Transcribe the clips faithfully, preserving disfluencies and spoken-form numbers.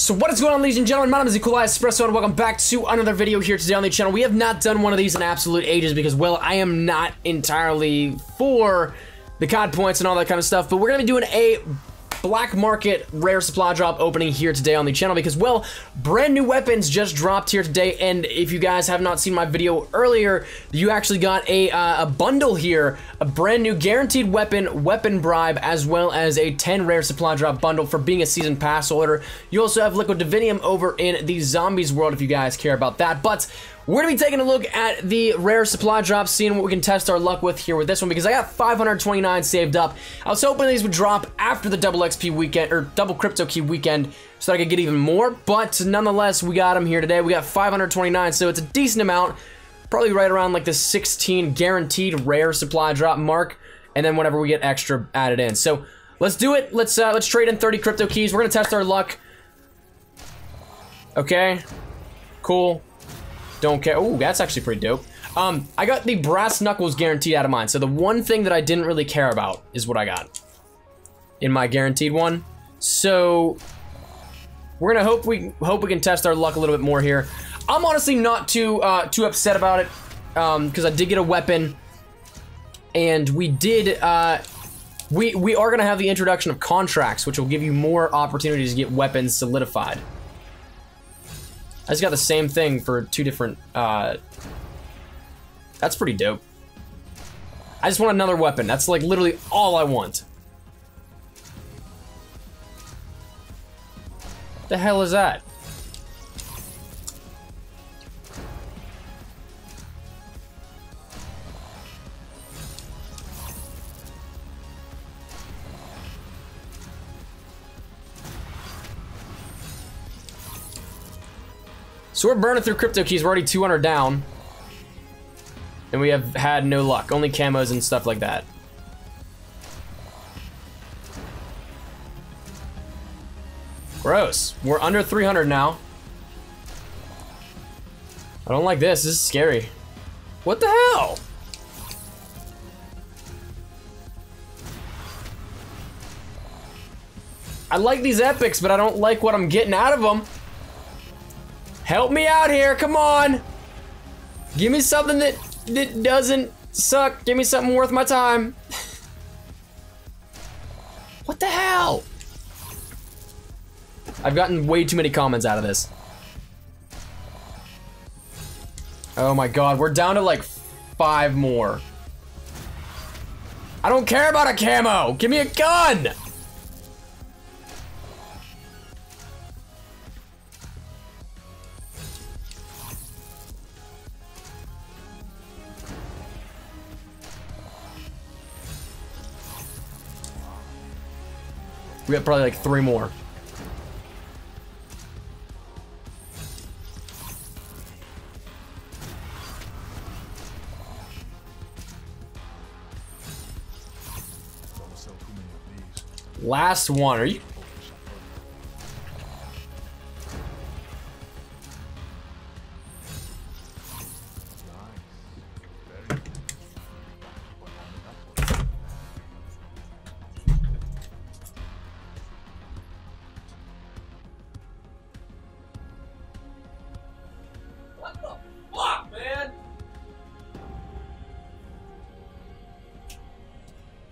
So what is going on, ladies and gentlemen? My name is eColiEspresso and welcome back to another video here today on the channel. We have not done one of these in absolute ages because, well, I am not entirely for the C O D points and all that kind of stuff, but we're going to be doing a black market rare supply drop opening here today on the channel because, well, brand new weapons just dropped here today, and if you guys have not seen my video earlier, you actually got a, uh, a bundle here, a brand new guaranteed weapon, weapon bribe, as well as a ten rare supply drop bundle for being a season pass holder. You also have Liquid Divinium over in the Zombies world if you guys care about that, but we're going to be taking a look at the rare supply drops, seeing what we can test our luck with here with this one, because I got five hundred twenty-nine saved up. I was hoping these would drop after the double X P weekend, or double Cryptokey weekend, so that I could get even more, but nonetheless, we got them here today. We got five hundred twenty-nine, so it's a decent amount, probably right around like the sixteen guaranteed rare supply drop mark, and then whenever we get extra added in. So let's do it. Let's, uh, let's trade in thirty Cryptokeys. We're going to test our luck. Okay. Cool. Don't care. Oh, that's actually pretty dope. Um, I got the brass knuckles guaranteed out of mine. So the one thing that I didn't really care about is what I got in my guaranteed one. So we're gonna hope we hope we can test our luck a little bit more here. I'm honestly not too uh, too upset about it because um, I did get a weapon, and we did uh, we we are gonna have the introduction of contracts, which will give you more opportunities to get weapons solidified. I just got the same thing for two different, uh, that's pretty dope. I just want another weapon. That's like literally all I want. The hell is that? So we're burning through Cryptokeys. We're already two hundred down, and we have had no luck. Only camos and stuff like that. Gross. We're under three hundred now. I don't like this. This is scary. What the hell? I like these epics, but I don't like what I'm getting out of them. Help me out here, come on! Give me something that, that doesn't suck. Give me something worth my time. What the hell? I've gotten way too many comments out of this. Oh my god, we're down to like five more. I don't care about a camo! Give me a gun! We got probably like three more. Last one, are you?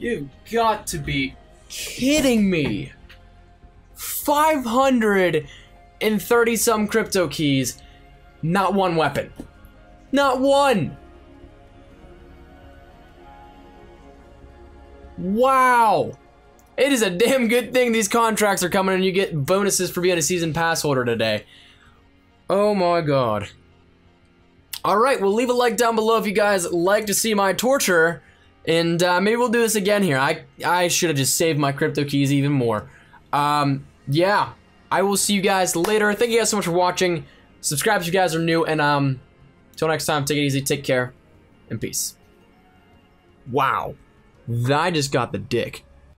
You've got to be kidding me. five hundred thirty some Cryptokeys, not one weapon. Not one. Wow. It is a damn good thing these contracts are coming and you get bonuses for being a season pass holder today. Oh my god. Alright, well, leave a like down below if you guys like to see my torture. And uh, maybe we'll do this again here. I, I should have just saved my Cryptokeys even more. Um, yeah, I will see you guys later. Thank you guys so much for watching. Subscribe if you guys are new. And um, till next time, take it easy, take care, and peace. Wow, I just got the dick.